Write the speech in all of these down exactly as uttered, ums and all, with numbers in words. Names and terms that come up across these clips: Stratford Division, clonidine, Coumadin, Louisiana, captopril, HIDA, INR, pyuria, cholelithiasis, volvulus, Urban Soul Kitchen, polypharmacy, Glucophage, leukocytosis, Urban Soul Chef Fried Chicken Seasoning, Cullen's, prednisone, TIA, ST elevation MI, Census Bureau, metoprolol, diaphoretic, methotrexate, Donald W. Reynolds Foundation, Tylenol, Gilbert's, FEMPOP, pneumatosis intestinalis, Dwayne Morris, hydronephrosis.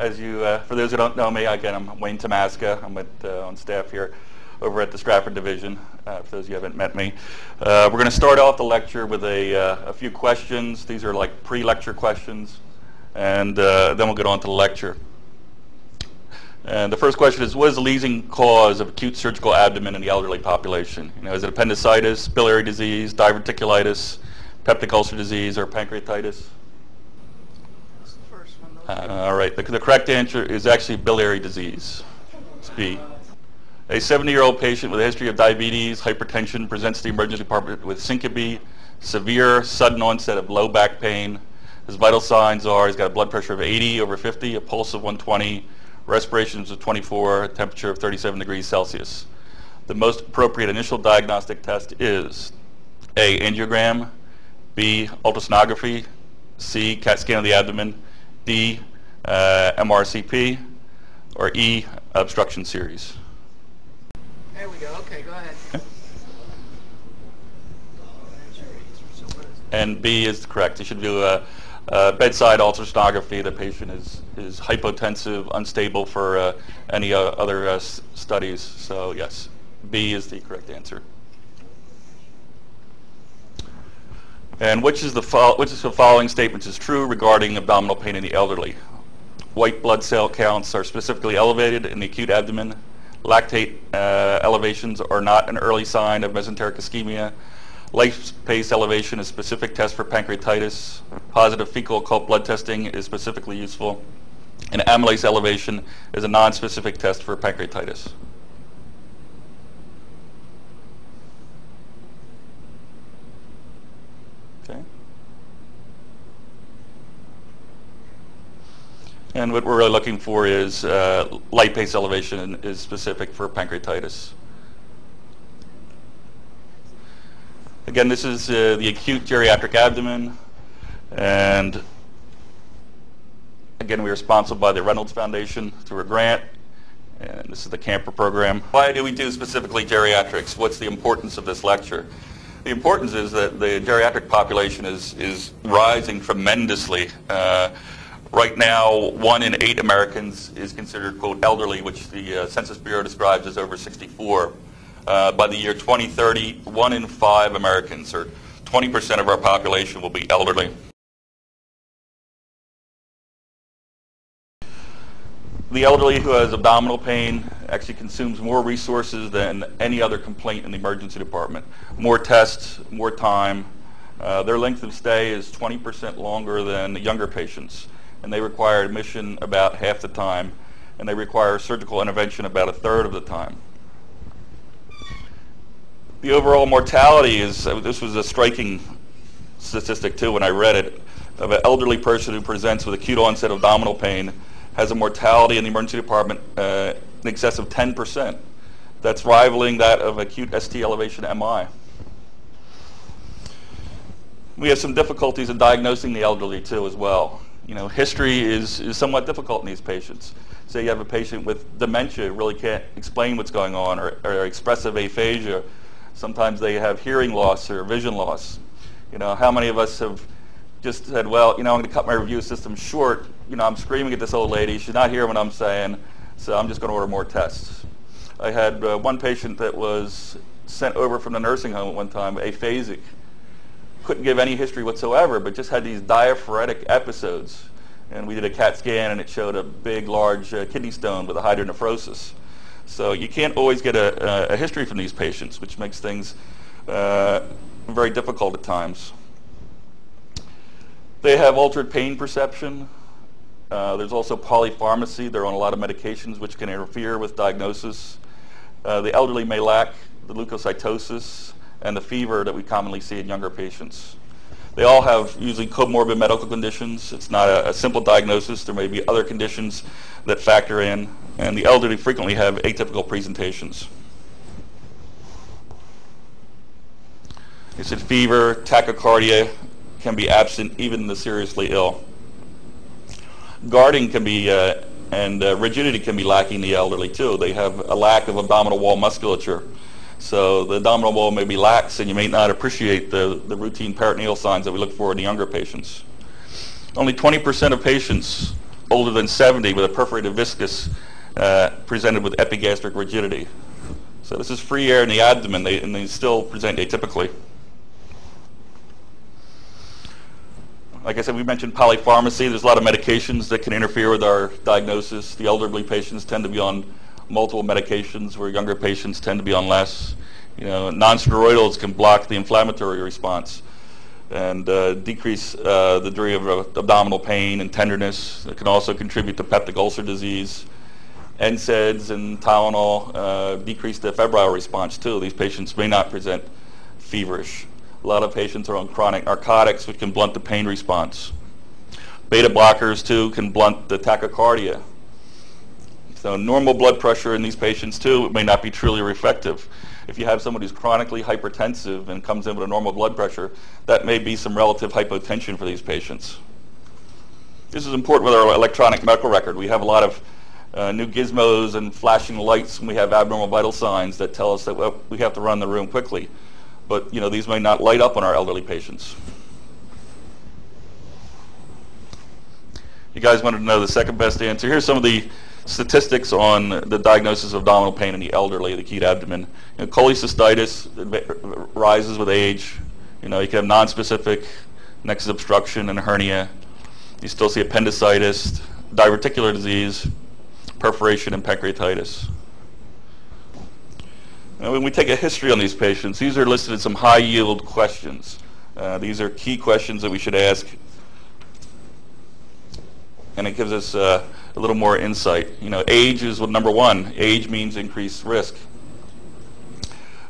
as you, uh, for those who don't know me, again, I'm Wayne Tamaska. I'm with, uh, on staff here over at the Stratford Division, uh, for those you haven't met me. Uh, we're going to start off the lecture with a, uh, a few questions. These are like pre-lecture questions, and uh, then we'll get on to the lecture. And the first question is, what is the leading cause of acute surgical abdomen in the elderly population? You know, is it appendicitis, biliary disease, diverticulitis, peptic ulcer disease, or pancreatitis? That's the first one. Uh, all right, the, the correct answer is actually biliary disease. It's B. A seventy-year-old patient with a history of diabetes, hypertension, presents to the emergency department with syncope, severe, sudden onset of low back pain. His vital signs are he's got a blood pressure of eighty over fifty, a pulse of one twenty, respirations of twenty-four, a temperature of thirty-seven degrees Celsius. The most appropriate initial diagnostic test is A, angiogram, B, ultrasonography, C, CAT scan of the abdomen, D, uh, M R C P, or E, obstruction series. There we go. Okay, go ahead. Okay. And B is correct. You should do a, a bedside ultrasonography. The patient is, is hypotensive, unstable for uh, any uh, other uh, s studies. So yes, B is the correct answer. And which is the fo which is the following statements is true regarding abdominal pain in the elderly? White blood cell counts are specifically elevated in the acute abdomen. Lactate uh, elevations are not an early sign of mesenteric ischemia. Lipase elevation is a specific test for pancreatitis. Positive fecal occult blood testing is specifically useful. And amylase elevation is a non-specific test for pancreatitis. Okay. And what we're really looking for is uh, lipase elevation is specific for pancreatitis. Again, this is uh, the acute geriatric abdomen. And again, we are sponsored by the Reynolds Foundation through a grant. And this is the CAMPER program. Why do we do specifically geriatrics? What's the importance of this lecture? The importance is that the geriatric population is, is rising tremendously. Uh, Right now, one in eight Americans is considered, quote, elderly, which the uh, Census Bureau describes as over sixty-four. Uh, by the year twenty thirty, one in five Americans, or twenty percent of our population, will be elderly. The elderly who has abdominal pain actually consumes more resources than any other complaint in the emergency department. More tests, more time. Uh, their length of stay is twenty percent longer than the younger patients, and they require admission about half the time, and they require surgical intervention about a third of the time. The overall mortality is, uh, this was a striking statistic too when I read it, of an elderly person who presents with acute onset of abdominal pain has a mortality in the emergency department uh, in excess of ten percent. That's rivaling that of acute S T elevation M I. We have some difficulties in diagnosing the elderly too as well. You know, history is, is somewhat difficult in these patients. Say you have a patient with dementia who really can't explain what's going on, or, or expressive aphasia. Sometimes they have hearing loss or vision loss. You know, how many of us have just said, well, you know, I'm going to cut my review system short. You know, I'm screaming at this old lady. She's not hearing what I'm saying, so I'm just going to order more tests. I had uh, one patient that was sent over from the nursing home at one time, aphasic. Couldn't give any history whatsoever, but just had these diaphoretic episodes. And we did a CAT scan, and it showed a big, large uh, kidney stone with a hydronephrosis. So you can't always get a, a history from these patients, which makes things uh, very difficult at times. They have altered pain perception. Uh, there's also polypharmacy. They're on a lot of medications which can interfere with diagnosis. Uh, the elderly may lack the leukocytosis and the fever that we commonly see in younger patients. They all have usually comorbid medical conditions. It's not a, a simple diagnosis. There may be other conditions that factor in, and the elderly frequently have atypical presentations. They said fever, tachycardia can be absent even in the seriously ill. Guarding can be, uh, and uh, rigidity can be lacking in the elderly too. They have a lack of abdominal wall musculature. So the abdominal wall may be lax, and you may not appreciate the, the routine peritoneal signs that we look for in the younger patients. Only twenty percent of patients older than seventy with a perforated viscous uh, presented with epigastric rigidity. So this is free air in the abdomen, they, and they still present atypically. Like I said, we mentioned polypharmacy. There's a lot of medications that can interfere with our diagnosis. The elderly patients tend to be on multiple medications, where younger patients tend to be on less. You know, non-steroidals can block the inflammatory response and uh, decrease uh, the degree of uh, abdominal pain and tenderness. It can also contribute to peptic ulcer disease. N SAIDs and Tylenol uh, decrease the febrile response too. These patients may not present feverish. A lot of patients are on chronic narcotics, which can blunt the pain response. Beta blockers, too, can blunt the tachycardia. So normal blood pressure in these patients, too, may not be truly effective. If you have someone who's chronically hypertensive and comes in with a normal blood pressure, that may be some relative hypotension for these patients. This is important with our electronic medical record. We have a lot of uh, new gizmos and flashing lights, and we have abnormal vital signs that tell us that well, we have to run the room quickly. But you know, these may not light up on our elderly patients. You guys wanted to know the second best answer. Here's some of the statistics on the diagnosis of abdominal pain in the elderly, the acute abdomen. You know, cholecystitis rises with age. You know, you can have non-specific nexus obstruction and hernia. You still see appendicitis, diverticular disease, perforation, and pancreatitis. Now, when we take a history on these patients, these are listed as some high-yield questions. Uh, these are key questions that we should ask, and it gives us uh, a little more insight. You know, age is number one. Age means increased risk.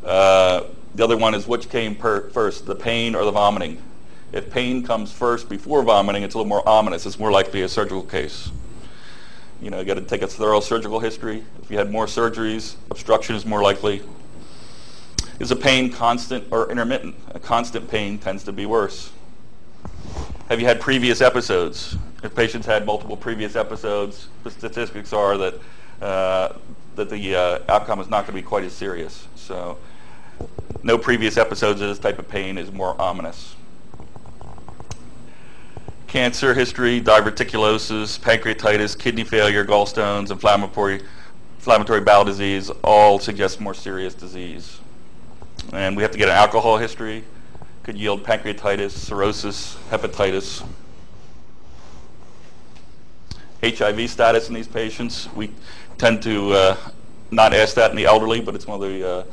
Uh, the other one is which came per first, the pain or the vomiting. If pain comes first before vomiting, it's a little more ominous. It's more likely a surgical case. You know, you got to take a thorough surgical history. If you had more surgeries, obstruction is more likely. Is the pain constant or intermittent? A constant pain tends to be worse. Have you had previous episodes? If patients had multiple previous episodes, the statistics are that uh, that the uh, outcome is not going to be quite as serious. So no previous episodes of this type of pain is more ominous. Cancer history, diverticulosis, pancreatitis, kidney failure, gallstones, inflammatory, inflammatory bowel disease all suggest more serious disease. And we have to get an alcohol history. Could yield pancreatitis, cirrhosis, hepatitis. H I V status in these patients. We tend to uh, not ask that in the elderly, but it's one of the, uh,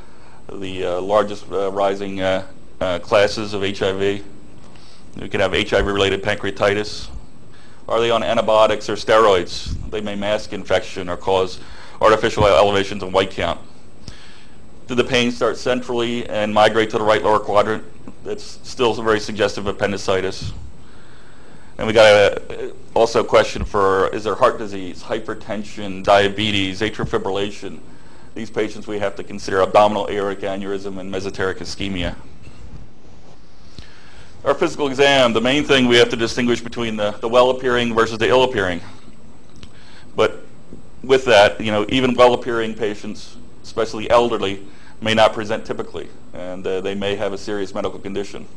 the uh, largest uh, rising uh, uh, classes of H I V. You could have H I V-related pancreatitis. Are they on antibiotics or steroids? They may mask infection or cause artificial elevations in white count. Did the pain start centrally and migrate to the right lower quadrant? That's still very suggestive of appendicitis. And we got a, also a question for, is there heart disease, hypertension, diabetes, atrial fibrillation? These patients we have to consider abdominal aortic aneurysm and mesenteric ischemia. Our physical exam, the main thing we have to distinguish between the, the well-appearing versus the ill-appearing. But with that, you know, even well-appearing patients, especially elderly, may not present typically, and uh, they may have a serious medical condition.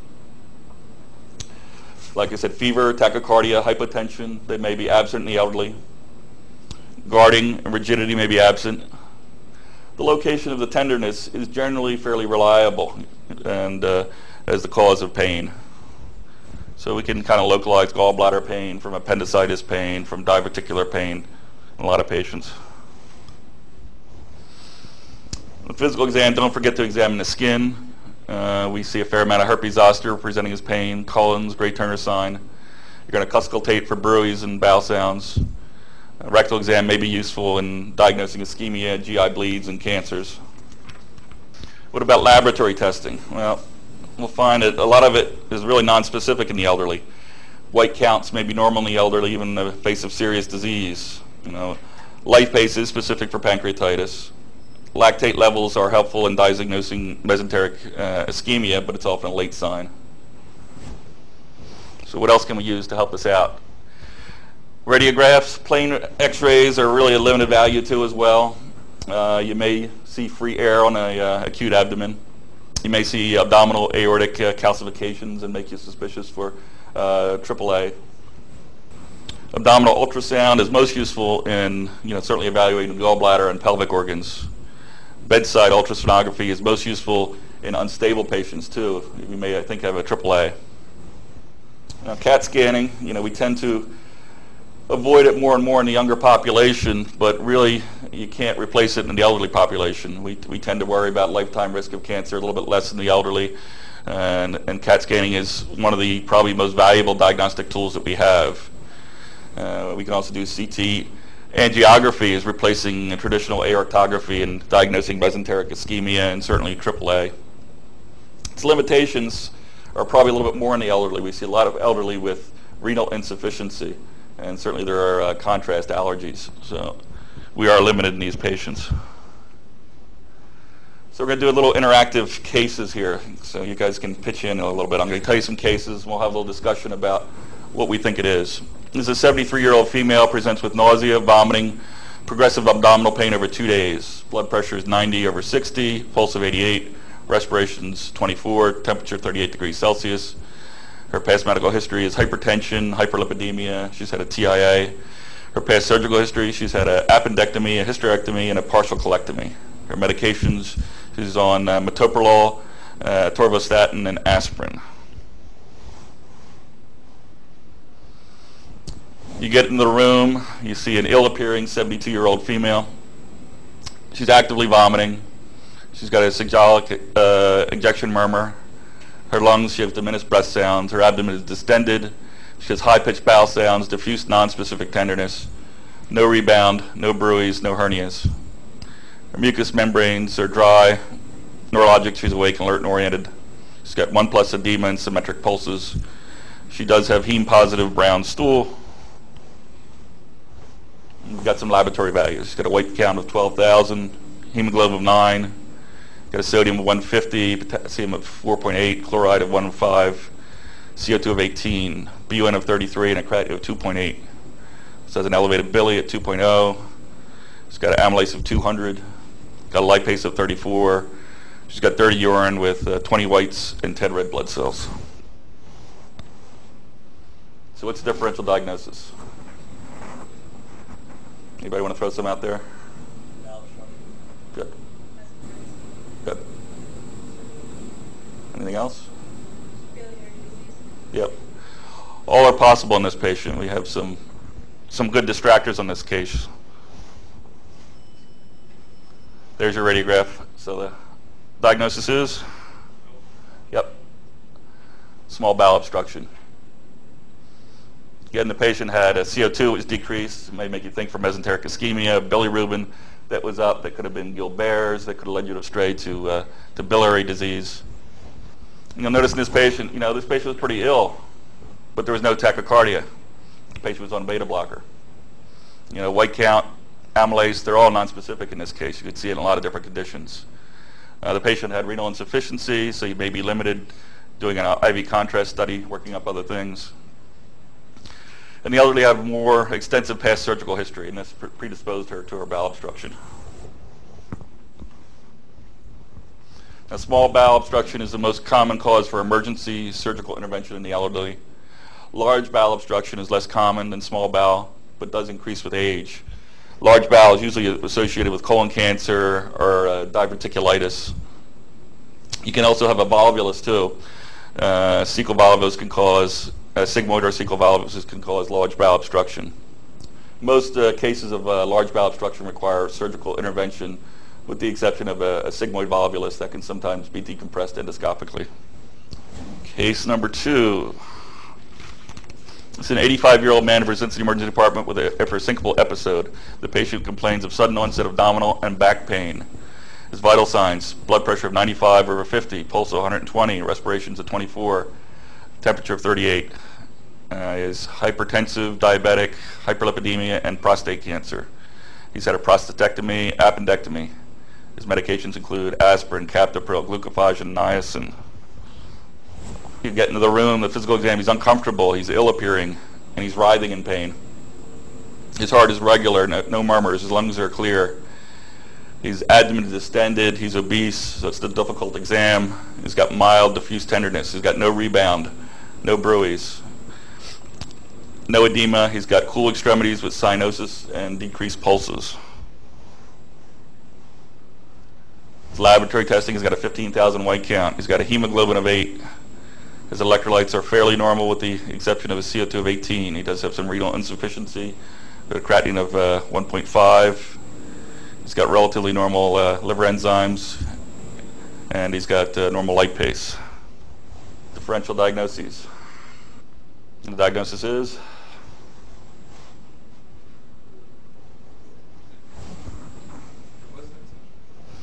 Like I said, fever, tachycardia, hypotension, they may be absent in the elderly. Guarding and rigidity may be absent. The location of the tenderness is generally fairly reliable and uh, as the cause of pain. So we can kind of localize gallbladder pain from appendicitis pain, from diverticular pain in a lot of patients. The physical exam, don't forget to examine the skin. Uh, we see a fair amount of herpes zoster presenting as pain, Cullen's, Gray Turner sign. You're going to auscultate for bruise and bowel sounds. A rectal exam may be useful in diagnosing ischemia, G I bleeds, and cancers. What about laboratory testing? Well, we'll find that a lot of it is really nonspecific in the elderly. White counts may be normal in the elderly, even in the face of serious disease. You know, lipase is specific for pancreatitis. Lactate levels are helpful in diagnosing mesenteric uh, ischemia, but it's often a late sign. So what else can we use to help us out? Radiographs, plain x-rays are really a limited value too as well. Uh, you may see free air on an uh, acute abdomen. You may see abdominal aortic uh, calcifications and make you suspicious for uh, triple A. Abdominal ultrasound is most useful in, you know, certainly evaluating gallbladder and pelvic organs. Bedside ultrasonography is most useful in unstable patients too. We may, I think, have a triple A. Now, CAT scanning, you know, we tend to avoid it more and more in the younger population, but really you can't replace it in the elderly population. We, we tend to worry about lifetime risk of cancer a little bit less in the elderly, and, and CAT scanning is one of the probably most valuable diagnostic tools that we have. Uh, we can also do C T angiography is replacing traditional aortography in diagnosing mesenteric ischemia and certainly triple A. Its limitations are probably a little bit more in the elderly. We see a lot of elderly with renal insufficiency, and certainly there are uh, contrast allergies. So we are limited in these patients. So we're going to do a little interactive cases here. So you guys can pitch in a little bit. I'm going to tell you some cases. We'll have a little discussion about what we think it is. This is a seventy-three-year-old female, presents with nausea, vomiting, progressive abdominal pain over two days. Blood pressure is ninety over sixty, pulse of eighty-eight, respirations twenty-four, temperature thirty-eight degrees Celsius. Her past medical history is hypertension, hyperlipidemia. She's had a T I A. Her past surgical history, she's had an appendectomy, a hysterectomy, and a partial colectomy. Her medications, she's on uh, metoprolol, uh, atorvastatin, and aspirin. You get in the room, you see an ill-appearing seventy-two-year-old female. She's actively vomiting. She's got a syxolic uh, ejection murmur. Her lungs, she has diminished breath sounds. Her abdomen is distended. She has high-pitched bowel sounds, diffuse nonspecific tenderness. No rebound, no bruise, no hernias. Her mucous membranes are dry. Neurologic, she's awake, alert, and oriented. She's got one-plus edema and symmetric pulses. She does have heme-positive brown stool. We've got some laboratory values. She's got a weight count of twelve thousand, hemoglobin of nine, got a sodium of one fifty, potassium of four point eight, chloride of one point five, C O two of eighteen, B U N of thirty-three, and a creatinine of two point eight. So has an elevated bili at two point oh. She's got an amylase of two hundred, got a lipase of thirty-four. She's got dirty urine with uh, twenty whites and ten red blood cells. So what's the differential diagnosis? Anybody want to throw some out there? Good. Good. Anything else? Yep. All are possible in this patient. We have some some good distractors on this case. There's your radiograph. So the diagnosis is? Yep. Small bowel obstruction. Again, the patient had a C O two, it was decreased. It may make you think for mesenteric ischemia, bilirubin that was up, that could have been Gilbert's, that could have led you astray to, uh, to biliary disease. And you'll notice in this patient, you know, this patient was pretty ill, but there was no tachycardia. The patient was on a beta blocker. You know, white count, amylase, they're all nonspecific in this case. You could see it in a lot of different conditions. Uh, the patient had renal insufficiency, so you may be limited doing an I V contrast study, working up other things. And the elderly have more extensive past surgical history, and this predisposed her to her bowel obstruction. Now, small bowel obstruction is the most common cause for emergency surgical intervention in the elderly. Large bowel obstruction is less common than small bowel, but does increase with age. Large bowel is usually associated with colon cancer or uh, diverticulitis. You can also have a volvulus too. Uh, cecal volvulus can cause Uh, sigmoid or cecal volvulus can cause large bowel obstruction. Most uh, cases of uh, large bowel obstruction require surgical intervention, with the exception of a, a sigmoid volvulus that can sometimes be decompressed endoscopically. Case number two. It's an eighty-five-year-old man who presents to the emergency department with a, for a syncopal episode. The patient complains of sudden onset abdominal and back pain. His vital signs: blood pressure of ninety-five over fifty, pulse of one hundred twenty, respirations of twenty-four. Temperature of thirty-eight, uh, is hypertensive, diabetic, hyperlipidemia, and prostate cancer. He's had a prostatectomy, appendectomy. His medications include aspirin, captopril, glucophage, and niacin. You get into the room, the physical exam, he's uncomfortable, he's ill-appearing, and he's writhing in pain. His heart is regular, no, no murmurs, his lungs are clear. His abdomen is distended, he's obese, so it's a difficult exam. He's got mild diffuse tenderness, he's got no rebound. No bruise. no edema. He's got cool extremities with cyanosis and decreased pulses. His laboratory testing, he's got a fifteen thousand white count. He's got a hemoglobin of eight. His electrolytes are fairly normal with the exception of a C O two of eighteen. He does have some renal insufficiency, a creatinine of uh, one point five. He's got relatively normal uh, liver enzymes, and he's got uh, normal lipase. Differential diagnoses. And the diagnosis is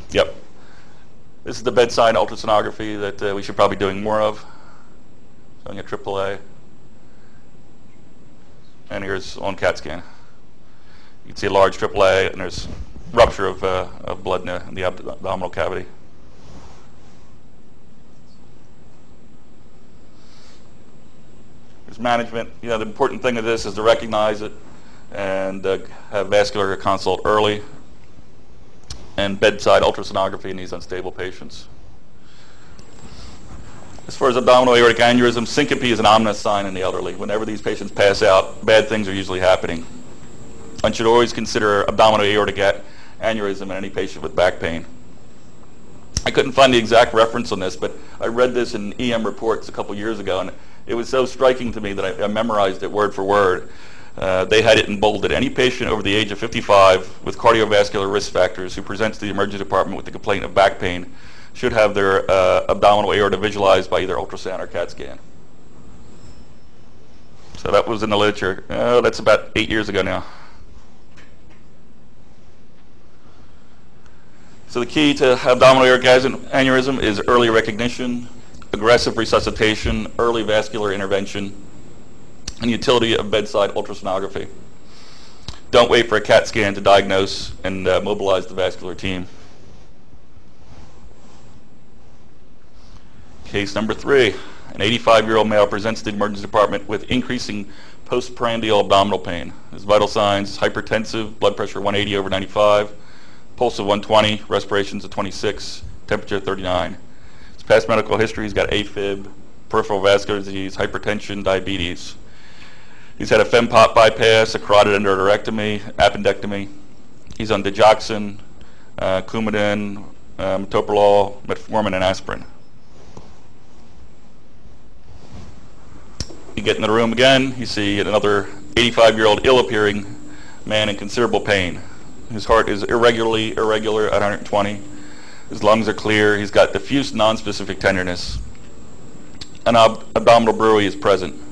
Yep. This is the bedside ultrasonography that uh, we should probably be doing more of. Showing a triple A. And here's on CAT scan. You can see a large triple A, and there's rupture of, uh, of blood in the, in the abdominal cavity. There's management. You know, the important thing of this is to recognize it and uh, have vascular consult early, and bedside ultrasonography in these unstable patients. As far as abdominal aortic aneurysm, syncope is an ominous sign in the elderly. Whenever these patients pass out, bad things are usually happening. One should always consider abdominal aortic aneurysm in any patient with back pain. I couldn't find the exact reference on this, but I read this in E M reports a couple years ago, and it was so striking to me that I, I memorized it word for word. Uh, they had it in bolded. Any patient over the age of fifty-five with cardiovascular risk factors who presents to the emergency department with the complaint of back pain should have their uh, abdominal aorta visualized by either ultrasound or CAT scan. So that was in the literature. Oh, that's about eight years ago now. So the key to abdominal aortic aneurysm is early recognition, aggressive resuscitation, early vascular intervention, and utility of bedside ultrasonography. Don't wait for a CAT scan to diagnose and uh, mobilize the vascular team. Case number three, an eighty-five-year-old male presents to the emergency department with increasing postprandial abdominal pain. His vital signs, hypertensive, blood pressure one eighty over ninety-five, pulse of one twenty, respirations of twenty-six, temperature thirty-nine. His past medical history, he's got AFib, peripheral vascular disease, hypertension, diabetes. He's had a FEMPOP bypass, a carotid endarterectomy, appendectomy. He's on digoxin, uh, Coumadin, uh, metoprolol, metformin, and aspirin. You get in the room again, you see another eighty-five-year-old ill-appearing man in considerable pain. His heart is irregularly irregular at one hundred twenty. His lungs are clear. He's got diffuse nonspecific tenderness. An ab abdominal brewery is present.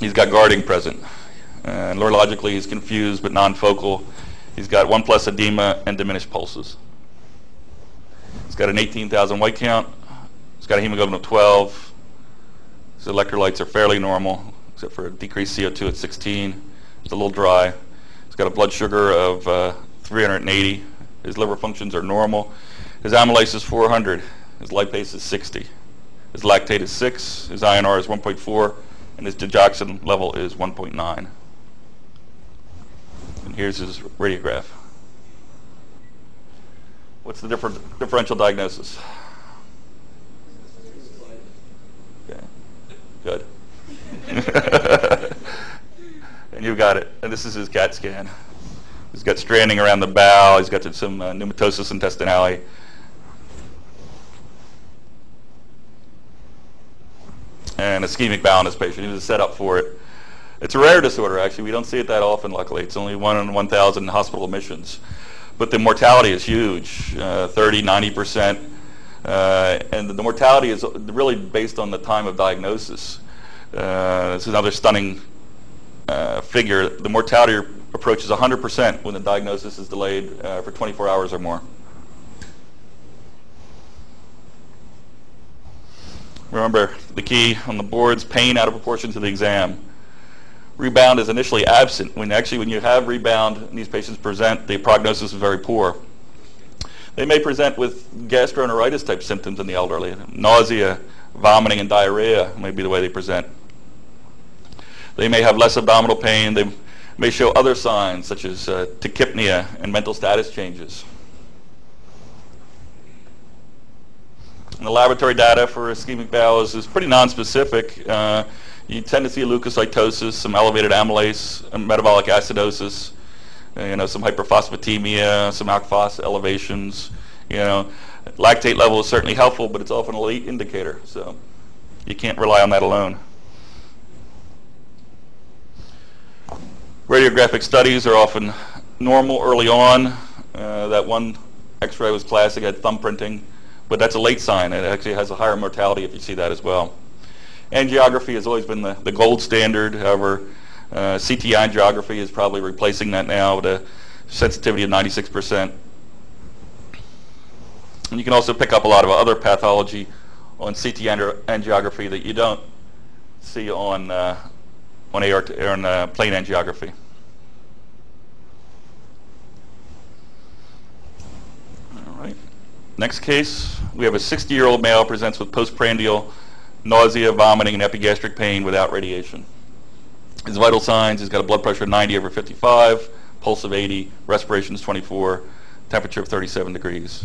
He's got guarding present. Uh, neurologically, he's confused but non-focal. He's got one plus edema and diminished pulses. He's got an eighteen thousand white count. He's got a hemoglobin of twelve. His electrolytes are fairly normal, except for a decreased C O two at sixteen. It's a little dry. He's got a blood sugar of uh, three hundred eighty. His liver functions are normal. His amylase is four hundred. His lipase is sixty. His lactate is six. His I N R is one point four. And his digoxin level is one point nine. And here's his radiograph. What's the differ differential diagnosis? Okay. Good. And you've got it. And this is his CAT scan. He's got stranding around the bowel. He's got some uh, pneumatosis intestinalis. And ischemic bowel in this patient. He was set up for it. It's a rare disorder, actually. We don't see it that often, luckily. It's only one in one thousand hospital admissions. But the mortality is huge, uh, thirty, ninety percent. Uh, and the mortality is really based on the time of diagnosis. Uh, this is another stunning uh, figure. The mortality approaches one hundred percent when the diagnosis is delayed uh, for twenty-four hours or more. Remember the key on the boards, pain out of proportion to the exam. Rebound is initially absent. When actually when you have rebound and these patients present, the prognosis is very poor. They may present with gastroenteritis type symptoms in the elderly. Nausea, vomiting, and diarrhea may be the way they present. They may have less abdominal pain. They may show other signs such as uh, tachypnea and mental status changes. And the laboratory data for ischemic bowel is, is pretty nonspecific. Uh, you tend to see leukocytosis, some elevated amylase, metabolic acidosis, you know, some hyperphosphatemia, some alk phos elevations. You know, lactate level is certainly helpful, but it's often a late indicator, so you can't rely on that alone. Radiographic studies are often normal early on. Uh, that one x-ray was classic, had thumbprinting, but that's a late sign. It actually has a higher mortality if you see that as well. Angiography has always been the, the gold standard. However, uh, C T angiography is probably replacing that now with a sensitivity of ninety-six percent. And you can also pick up a lot of other pathology on C T angiography that you don't see on, uh, on, AR on uh, plain angiography. All right. Next case, we have a sixty-year-old male presents with postprandial nausea, vomiting, and epigastric pain without radiation. His vital signs, he's got a blood pressure of ninety over fifty-five, pulse of eighty, respiration's twenty-four, temperature of thirty-seven degrees.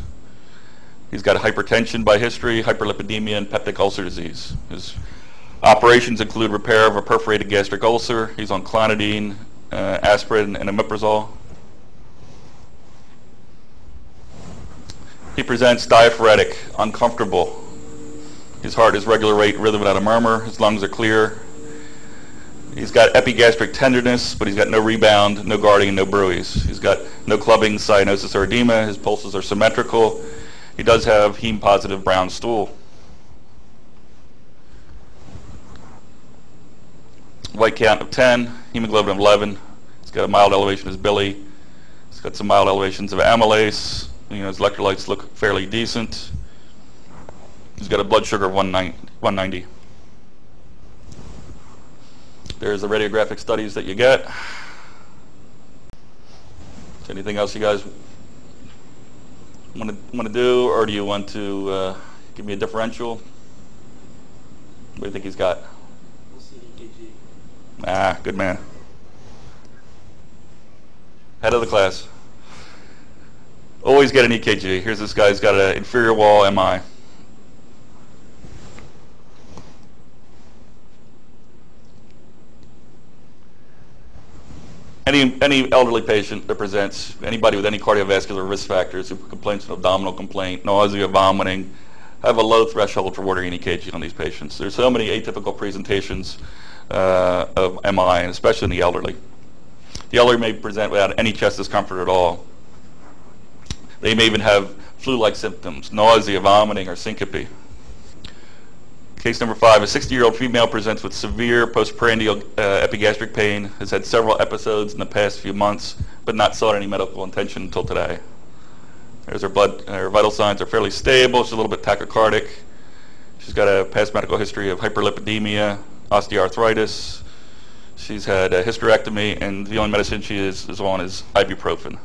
He's got hypertension by history, hyperlipidemia, and peptic ulcer disease. His operations include repair of a perforated gastric ulcer. He's on clonidine, uh, aspirin, and omeprazole. He presents diaphoretic, uncomfortable. His heart is regular rate, rhythm without a murmur. His lungs are clear. He's got epigastric tenderness, but he's got no rebound, no guarding, and no bruise. He's got no clubbing, cyanosis, or edema. His pulses are symmetrical. He does have heme-positive brown stool. White count of ten, hemoglobin of eleven. He's got a mild elevation of his bili. He's got some mild elevations of amylase. You know, his electrolytes look fairly decent. He's got a blood sugar of one ninety. There's the radiographic studies that you get. Anything else you guys want to want to do, or do you want to uh, give me a differential? What do you think he's got? We'll see E K G. Ah, good man. Head of the class. Always get an E K G. Here's this guy's got an inferior wall M I. Any, any elderly patient that presents, anybody with any cardiovascular risk factors who complains of abdominal complaint, nausea, vomiting, have a low threshold for ordering an E K G on these patients. There's so many atypical presentations uh, of M I, and especially in the elderly. The elderly may present without any chest discomfort at all. They may even have flu-like symptoms, nausea, vomiting, or syncope. Case number five, a sixty-year-old female presents with severe postprandial uh, epigastric pain, has had several episodes in the past few months, but not sought any medical attention until today. There's her blood, her vital signs are fairly stable, she's a little bit tachycardic. She's got a past medical history of hyperlipidemia, osteoarthritis. She's had a hysterectomy, and the only medicine she is, is on is ibuprofen.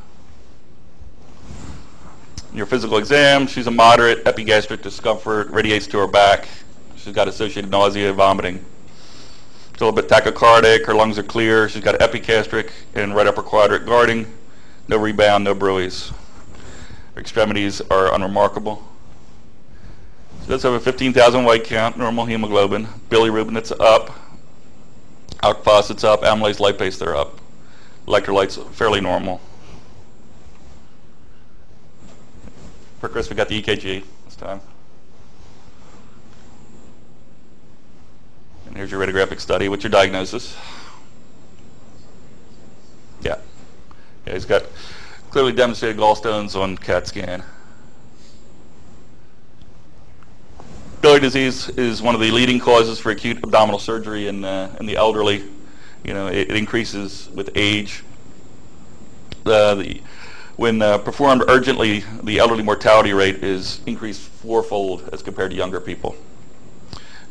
In your physical exam, she's a moderate epigastric discomfort, radiates to her back. She's got associated nausea and vomiting. She's a little bit tachycardic, her lungs are clear, she's got epigastric and right upper quadrant guarding, no rebound, no bruise. Her extremities are unremarkable. She does have a fifteen thousand white count, normal hemoglobin, bilirubin that's up, alk phos that's up, amylase lipase they're up. Electrolytes fairly normal. For Chris, we got the E K G this time. Here's your radiographic study. What's your diagnosis? Yeah. Yeah, he's got clearly demonstrated gallstones on CAT scan. Biliary disease is one of the leading causes for acute abdominal surgery in, uh, in the elderly. You know, it, it increases with age. Uh, the, when uh, performed urgently, the elderly mortality rate is increased fourfold as compared to younger people.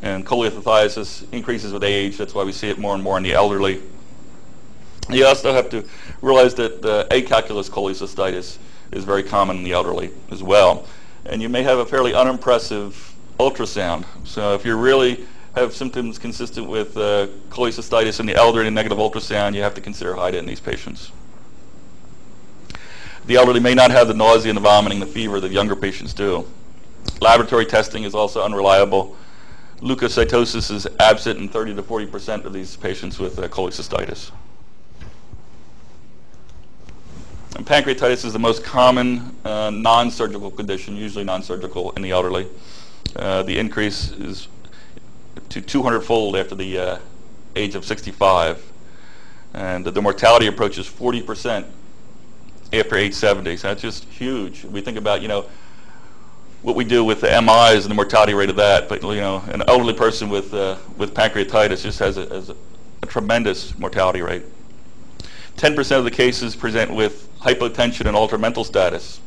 And cholelithiasis increases with age. That's why we see it more and more in the elderly. You also have to realize that the acalculous cholecystitis is very common in the elderly as well. And you may have a fairly unimpressive ultrasound. So if you really have symptoms consistent with uh, cholecystitis in the elderly and negative ultrasound, you have to consider HIDA in these patients. The elderly may not have the nausea and the vomiting, the fever that the younger patients do. Laboratory testing is also unreliable. leukocytosis is absent in thirty to forty percent of these patients with uh, cholecystitis. And pancreatitis is the most common uh, non-surgical condition, usually non-surgical in the elderly. Uh, the increase is to two hundred fold after the uh, age of sixty-five. And the mortality approaches forty percent after age seventy. So that's just huge. We think about, you know, what we do with the M Is and the mortality rate of that. But, you know, an elderly person with, uh, with pancreatitis just has a, has a, a tremendous mortality rate. ten percent of the cases present with hypotension and altered mental status.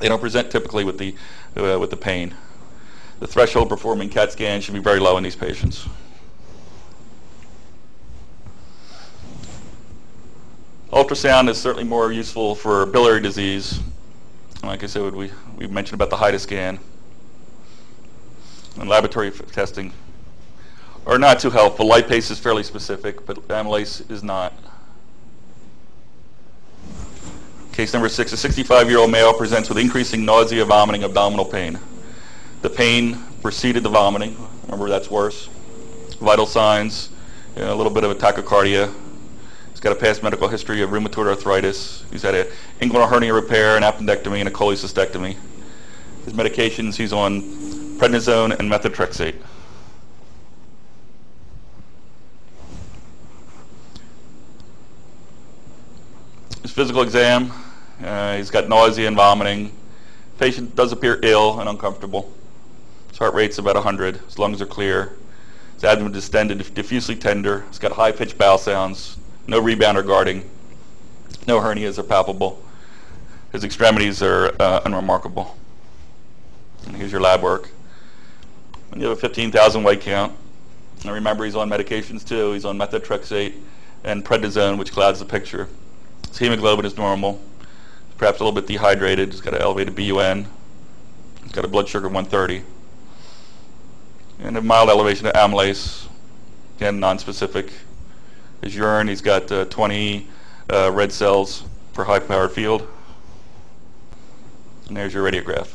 They don't present typically with the, uh, with the pain. The threshold performing CAT scan should be very low in these patients. Ultrasound is certainly more useful for biliary disease. Like I said, we, we mentioned about the HIDA scan. And laboratory testing are not too helpful. Lipase is fairly specific, but amylase is not. Case number six, a sixty-five-year-old male presents with increasing nausea, vomiting, abdominal pain. The pain preceded the vomiting. Remember, that's worse. Vital signs, you know, a little bit of a tachycardia. He's got a past medical history of rheumatoid arthritis. He's had an inguinal hernia repair, an appendectomy, and a cholecystectomy. His medications, he's on prednisone and methotrexate. His physical exam, uh, he's got nausea and vomiting. Patient does appear ill and uncomfortable. His heart rate's about one hundred. His lungs are clear. His abdomen distended, diffusely tender. He's got high-pitched bowel sounds. No rebound or guarding. No hernias are palpable. His extremities are uh, unremarkable. And here's your lab work. And you have a fifteen thousand weight count. And remember, he's on medications too. He's on methotrexate and prednisone, which clouds the picture. His hemoglobin is normal. He's perhaps a little bit dehydrated. He's got an elevated B U N. He's got a blood sugar of one thirty. And a mild elevation of amylase. Again, nonspecific. His urine, he's got uh, twenty uh, red cells per high-powered field. And there's your radiograph.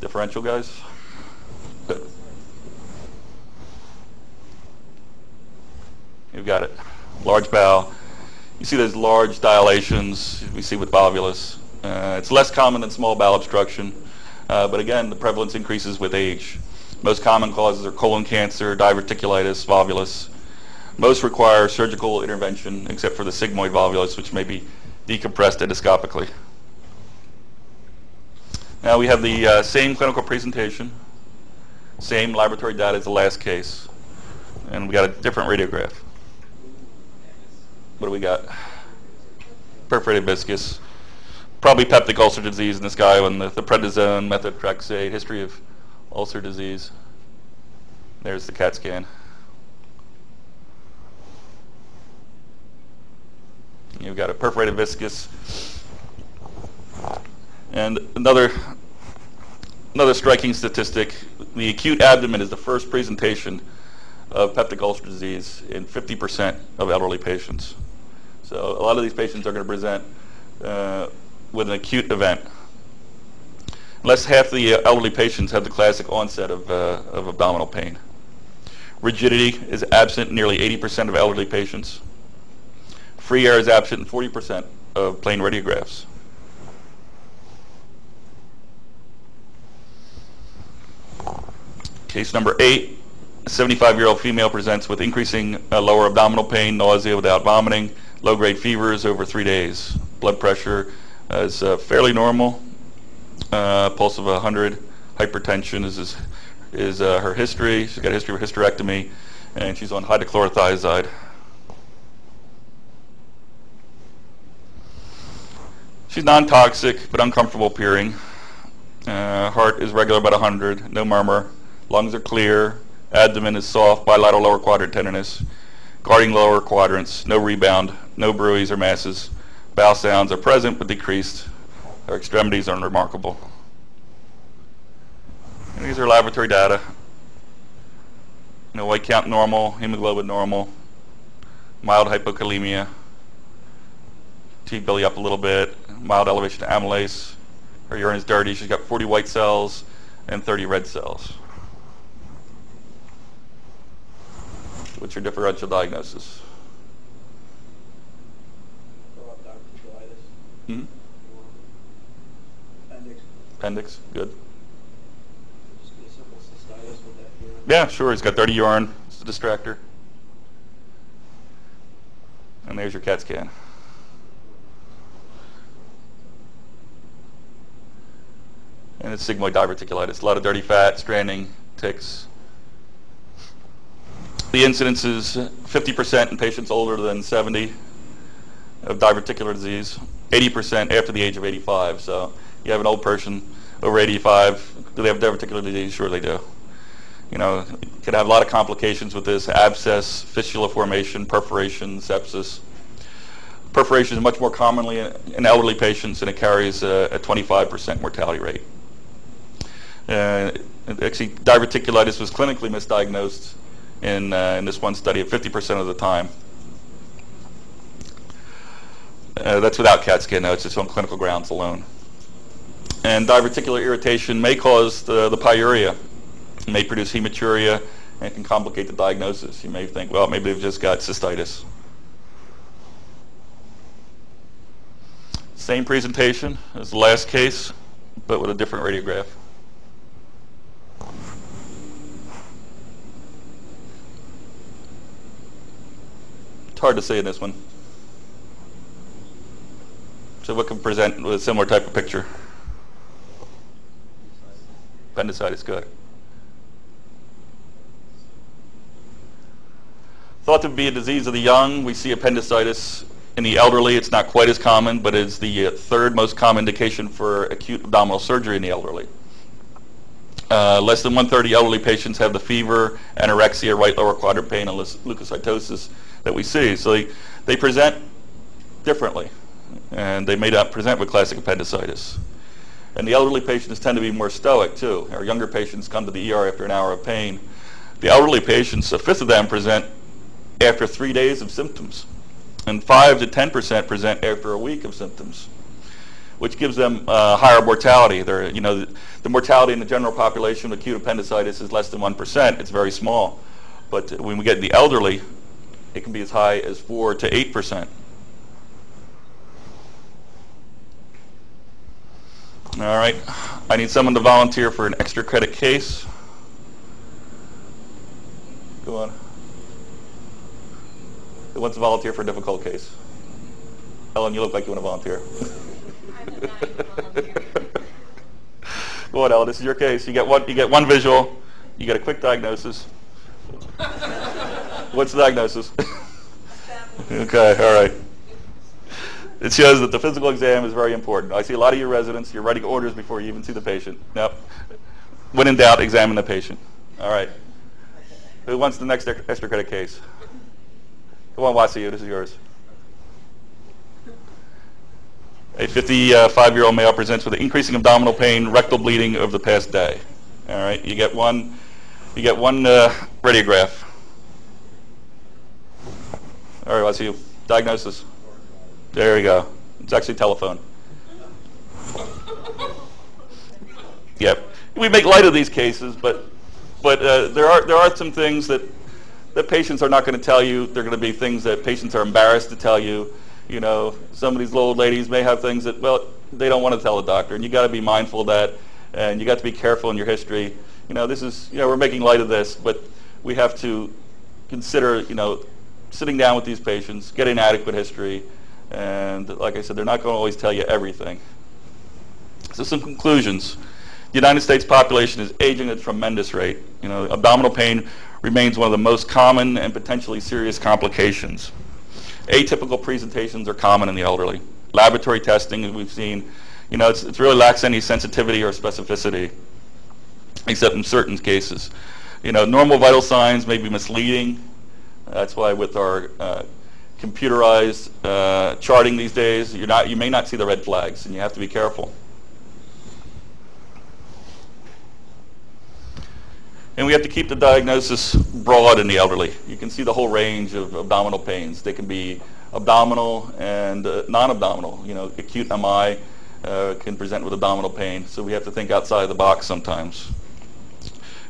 Differential, guys? Good. You've got it. Large bowel. You see those large dilations we see with volvulus. Uh, it's less common than small bowel obstruction, uh, but again, the prevalence increases with age. Most common causes are colon cancer, diverticulitis, volvulus. Most require surgical intervention, except for the sigmoid volvulus, which may be decompressed endoscopically. Now we have the uh, same clinical presentation, same laboratory data as the last case, and we got a different radiograph. What do we got? Perforated viscous, probably peptic ulcer disease in this guy, on the, the prednisone, methotrexate, history of ulcer disease. There's the CAT scan. You've got a perforated viscous. And another, another striking statistic, the acute abdomen is the first presentation of peptic ulcer disease in fifty percent of elderly patients. So a lot of these patients are going to present uh, with an acute event. Less than half the elderly patients have the classic onset of, uh, of abdominal pain. Rigidity is absent in nearly eighty percent of elderly patients. Free air is absent in forty percent of plain radiographs. Case number eight, a seventy-five-year-old female presents with increasing uh, lower abdominal pain, nausea without vomiting, low-grade fevers over three days. Blood pressure uh, is uh, fairly normal. Uh, pulse of one hundred, hypertension is, is, is uh, her history. She's got a history of hysterectomy, and she's on hydrochlorothiazide. She's non-toxic, but uncomfortable appearing. Uh, heart is regular, about one hundred, no murmur. Lungs are clear, abdomen is soft, bilateral lower quadrant tenderness, guarding lower quadrants, no rebound, no bruise or masses. Bowel sounds are present, but decreased. Our extremities are unremarkable. And these are laboratory data. You know, white count normal, hemoglobin normal, mild hypokalemia, T-billy up a little bit, mild elevation of amylase. Her urine is dirty. She's got forty white cells, and thirty red cells. What's your differential diagnosis? Hmm? Appendix. Appendix, good. Yeah, sure, he's got dirty urine, it's a distractor. And there's your CAT scan. And it's sigmoid diverticulitis, a lot of dirty fat, stranding, tics. The incidence is fifty percent in patients older than seventy of diverticular disease, eighty percent after the age of eighty-five. So you have an old person over eighty-five, do they have diverticular disease? Sure they do. You know, it could have a lot of complications with this: abscess, fistula formation, perforation, sepsis. Perforation is much more commonly in elderly patients, and it carries a, a twenty-five percent mortality rate. Uh, actually, diverticulitis was clinically misdiagnosed in, uh, in this one study at fifty percent of the time. Uh, that's without CAT scan, though. It's its own clinical grounds alone. And diverticular irritation may cause the, the pyuria. It may produce hematuria and can complicate the diagnosis. You may think, well, maybe they've just got cystitis. Same presentation as the last case, but with a different radiograph. It's hard to say in this one. So what can present with a similar type of picture? Appendicitis, good. Thought to be a disease of the young, we see appendicitis in the elderly. It's not quite as common, but it's the uh, third most common indication for acute abdominal surgery in the elderly. Uh, less than one third elderly patients have the fever, anorexia, right lower quadrant pain, and leukocytosis that we see. So they, they present differently, and they may not present with classic appendicitis. And the elderly patients tend to be more stoic, too. Our younger patients come to the E R after an hour of pain. The elderly patients, a fifth of them present after three days of symptoms, and five to ten percent present after a week of symptoms, which gives them uh, higher mortality. They're, you know, the, the mortality in the general population with acute appendicitis is less than one percent. It's very small. But when we get the elderly, it can be as high as four to eight percent. All right, I need someone to volunteer for an extra credit case. Go on. Who wants to volunteer for a difficult case? Ellen, you look like you want to volunteer. I'm a dying volunteer. Go on, Ellen, this is your case. You get one, you get one visual, you get a quick diagnosis. What's the diagnosis? Okay, all right. It shows that the physical exam is very important. I see a lot of your residents, you're writing orders before you even see the patient. Nope. When in doubt, examine the patient. All right. Who wants the next extra credit case? Come on, Wasiu, this is yours. A fifty-five-year-old male presents with increasing abdominal pain, rectal bleeding over the past day. All right, you get one, you get one uh, radiograph. All right, Wasiu, diagnosis. There you go. It's actually telephone. Yep. We make light of these cases, but but uh, there are there are some things that. that patients are not going to tell you. They're going to be things that patients are embarrassed to tell you. You know, some of these little old ladies may have things that, well, they don't want to tell the doctor, and you got to be mindful of that, and you got to be careful in your history. You know, this is, you know, we're making light of this, but we have to consider, you know, sitting down with these patients, getting adequate history, and like I said, they're not going to always tell you everything. So some conclusions. The United States population is aging at a tremendous rate. You know, abdominal pain remains one of the most common and potentially serious complications. Atypical presentations are common in the elderly. Laboratory testing, as we've seen, you know, it's, it's really lacks any sensitivity or specificity, except in certain cases. You know, normal vital signs may be misleading. That's why with our uh, computerized uh, charting these days, you're not, you may not see the red flags, and you have to be careful. And we have to keep the diagnosis broad in the elderly. You can see the whole range of abdominal pains. They can be abdominal and uh, non-abdominal. You know, acute M I uh, can present with abdominal pain. So we have to think outside the box sometimes.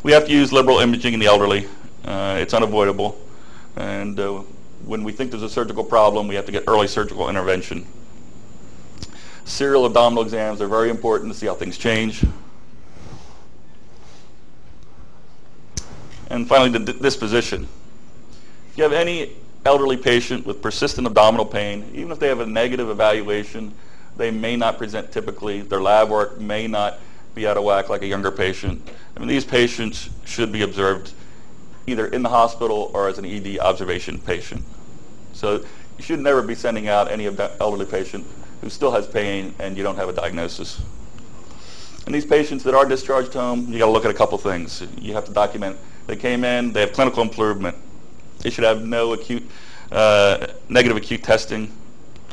we have to use liberal imaging in the elderly. Uh, it's unavoidable. And uh, when we think there's a surgical problem, we have to get early surgical intervention. Serial abdominal exams are very important to see how things change. And finally, the disposition. If you have any elderly patient with persistent abdominal pain, even if they have a negative evaluation, they may not present typically. Their lab work may not be out of whack like a younger patient. I mean, these patients should be observed either in the hospital or as an E D observation patient. So you should never be sending out any elderly patient who still has pain and you don't have a diagnosis. And these patients that are discharged home, you got to look at a couple things. You have to document they came in, they have clinical improvement. They should have no acute, uh, negative acute testing,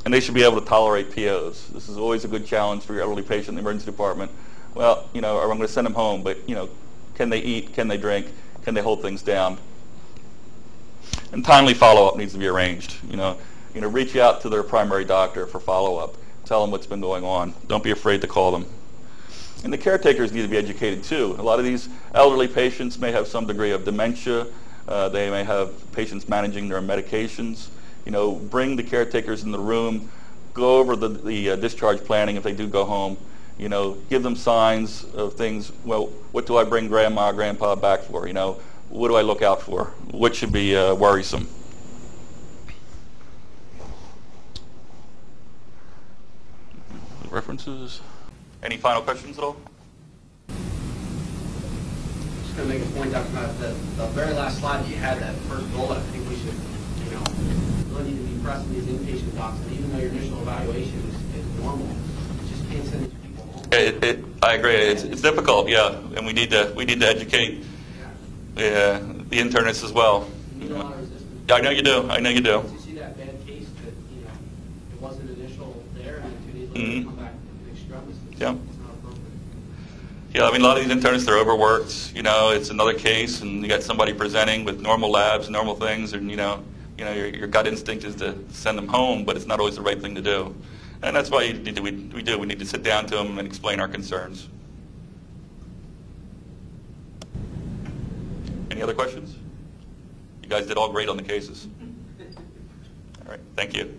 and they should be able to tolerate P Os. This is always a good challenge for your elderly patient in the emergency department. Well, you know, or I'm going to send them home, but you know, can they eat? Can they drink? Can they hold things down? And timely follow-up needs to be arranged. You know. You know, reach out to their primary doctor for follow-up. Tell them what's been going on. Don't be afraid to call them. And the caretakers need to be educated too. A lot of these elderly patients may have some degree of dementia. Uh, they may have patients managing their medications. You know, bring the caretakers in the room. Go over the, the uh, discharge planning if they do go home. You know, give them signs of things. Well, what do I bring grandma, grandpa back for? You know, what do I look out for? What should be uh, worrisome? References. Any final questions at all? Just going to make a point, Doctor Matt, that the very last slide you had, that first bullet, I think we should, you know, really need to be pressing these inpatient docs, and even though your initial evaluation is, is normal, you just can't send these people home. It, it, I agree. It's, it's difficult, yeah, and we need to we need to educate yeah. uh, the internists as well. You know, I know you do. I know you do. You see that bad case that, you know, it wasn't initial there, and two days later mm-hmm. Yeah. Yeah, I mean, a lot of these internists, they're overworked. You know, it's another case, and you got somebody presenting with normal labs, normal things, and you know, you know, your, your gut instinct is to send them home, but it's not always the right thing to do. And that's why you need to, we, we do. We need to sit down to them and explain our concerns. Any other questions? You guys did all great on the cases. All right, thank you.